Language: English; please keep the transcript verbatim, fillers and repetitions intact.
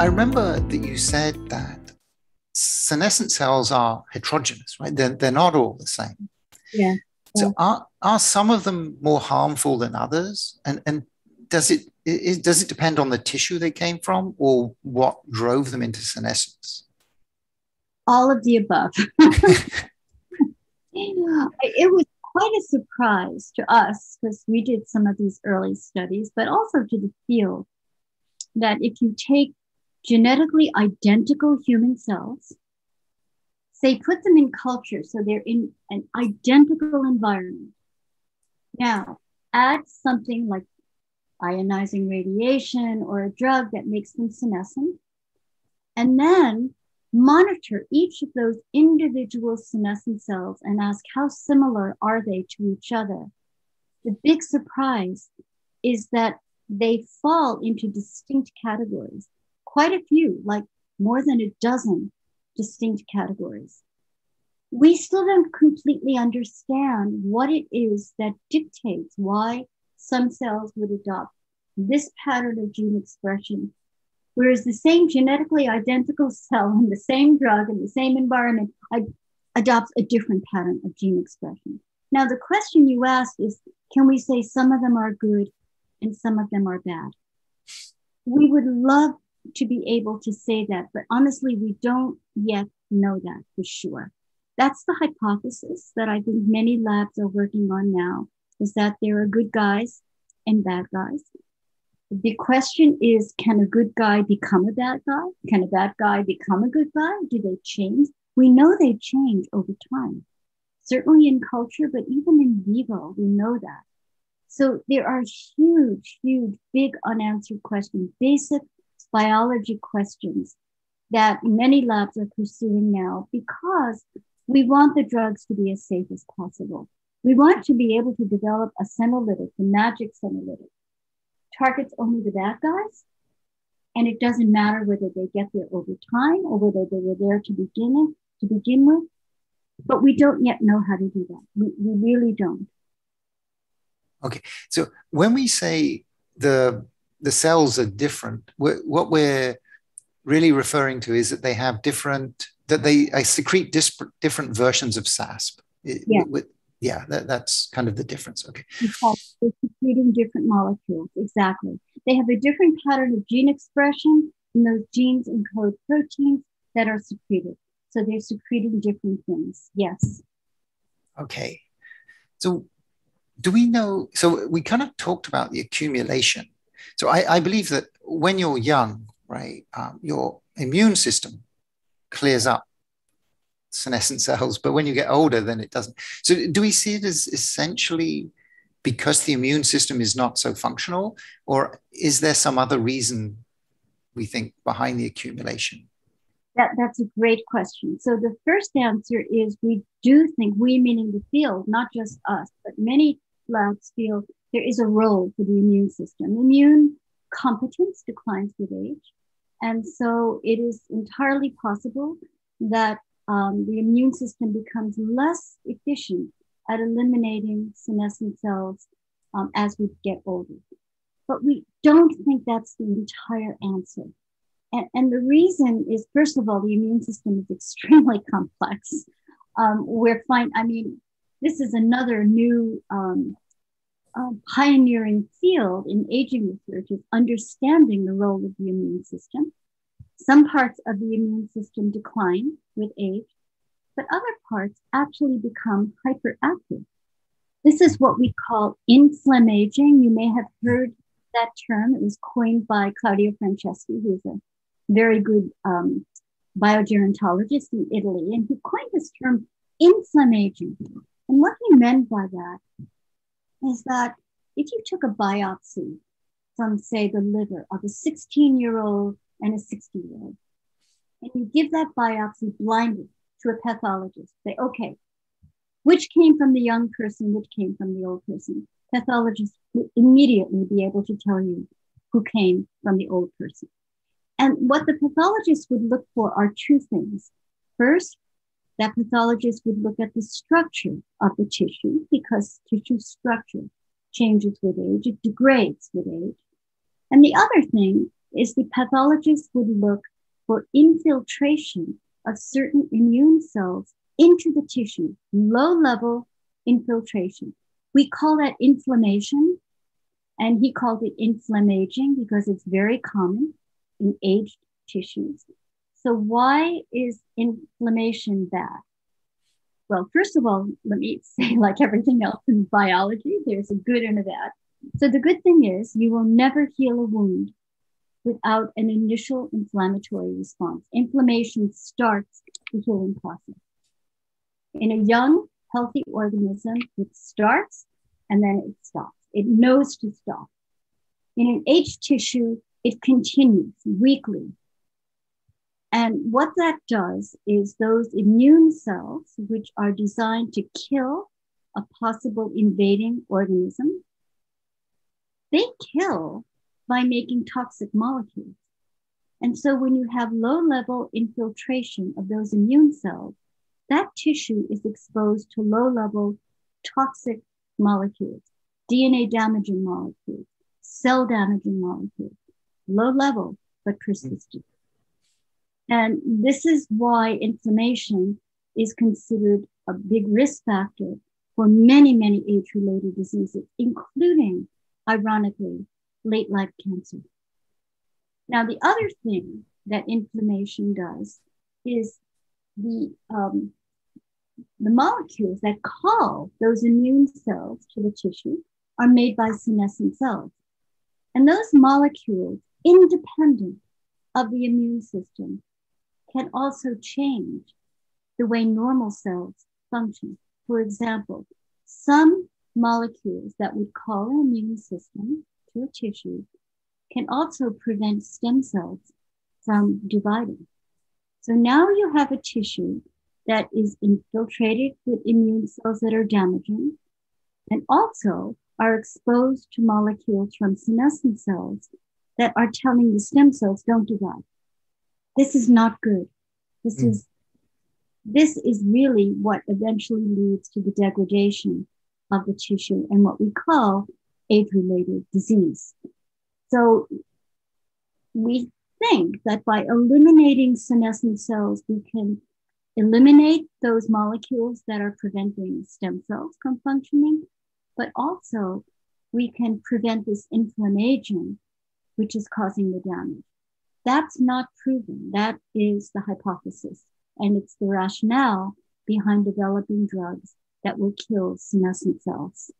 I remember that you said that senescent cells are heterogeneous, right? They're, they're not all the same. Yeah. So yeah. Are, are some of them more harmful than others? And, and does it, it, does it depend on the tissue they came from or what drove them into senescence? All of the above. It was quite a surprise to us because we did some of these early studies, but also to the field, that if you take genetically identical human cells, say put them in culture, so they're in an identical environment. Now, add something like ionizing radiation or a drug that makes them senescent, and then monitor each of those individual senescent cells and ask how similar are they to each other. The big surprise is that they fall into distinct categories, quite a few, like more than a dozen distinct categories. We still don't completely understand what it is that dictates why some cells would adopt this pattern of gene expression, whereas the same genetically identical cell and the same drug and the same environment adopts a different pattern of gene expression. Now, the question you asked is, can we say some of them are good and some of them are bad? We would love to be able to say that, but honestly, we don't yet know that for sure. That's the hypothesis that I think many labs are working on now, is that there are good guys and bad guys. The question is, can a good guy become a bad guy? Can a bad guy become a good guy? Do they change? We know they change over time, certainly in culture, but even in vivo, we know that. So there are huge, huge, big unanswered questions, basic biology questions that many labs are pursuing now because we want the drugs to be as safe as possible. We want to be able to develop a senolytic, the magic senolytic, targets only the bad guys, and it doesn't matter whether they get there over time or whether they were there to begin, to begin with, but we don't yet know how to do that. We, we really don't. Okay, so when we say the, the cells are different, we're, what we're really referring to is that they have different, that they I secrete disparate, different versions of S A S P. It, yeah, with, yeah that, that's kind of the difference, okay. Because they're secreting different molecules, exactly. They have a different pattern of gene expression, and those genes encode proteins that are secreted. So they're secreting different things, yes. Okay, so do we know, so we kind of talked about the accumulation. So I, I believe that when you're young, right, um, your immune system clears up senescent cells, but when you get older, then it doesn't. So do we see it as essentially because the immune system is not so functional, or is there some other reason we think behind the accumulation? That, that's a great question. So the first answer is we do think, we meaning the field, not just us, but many labs feel there is a role for the immune system. Immune competence declines with age. And so it is entirely possible that um, the immune system becomes less efficient at eliminating senescent cells um, as we get older. But we don't think that's the entire answer. And, and the reason is, first of all, the immune system is extremely complex. Um, we're fine. I mean, this is another new um, uh, pioneering field in aging research, is understanding the role of the immune system. Some parts of the immune system decline with age, but other parts actually become hyperactive. This is what we call inflammaging. You may have heard that term. It was coined by Claudio Franceschi, who's a very good um, biogerontologist in Italy, and he coined this term inflammaging. And what he meant by that is that if you took a biopsy from, say, the liver of a sixteen-year-old and a sixty-year-old, and you give that biopsy blindly to a pathologist, say, okay, which came from the young person, which came from the old person? Pathologists will immediately be able to tell you who came from the old person. And what the pathologist would look for are two things. First, that pathologist would look at the structure of the tissue, because tissue structure changes with age, it degrades with age. And the other thing is the pathologist would look for infiltration of certain immune cells into the tissue, low-level infiltration. We call that inflammation, and he called it inflammaging because it's very common in aged tissues. So why is inflammation bad? Well, first of all, let me say, like everything else in biology, there's a good and a bad. So the good thing is you will never heal a wound without an initial inflammatory response. Inflammation starts the healing process. In a young, healthy organism, it starts and then it stops. It knows to stop. In an aged tissue, it continues weekly. And what that does is those immune cells, which are designed to kill a possible invading organism, they kill by making toxic molecules. And so when you have low-level infiltration of those immune cells, that tissue is exposed to low-level toxic molecules, D N A-damaging molecules, cell-damaging molecules, low-level but persistent. And this is why inflammation is considered a big risk factor for many, many age-related diseases, including, ironically, late-life cancer. Now, the other thing that inflammation does is the, um, the molecules that call those immune cells to the tissue are made by senescent cells. And those molecules, independent of the immune system, can also change the way normal cells function. For example, some molecules that would call an immune system to a tissue can also prevent stem cells from dividing. So now you have a tissue that is infiltrated with immune cells that are damaging and also are exposed to molecules from senescent cells that are telling the stem cells don't divide. This is not good. This mm. is this is really what eventually leads to the degradation of the tissue and what we call age-related disease. So we think that by eliminating senescent cells, we can eliminate those molecules that are preventing stem cells from functioning, but also we can prevent this inflammation, which is causing the damage. That's not proven. That is the hypothesis. And it's the rationale behind developing drugs that will kill senescent cells.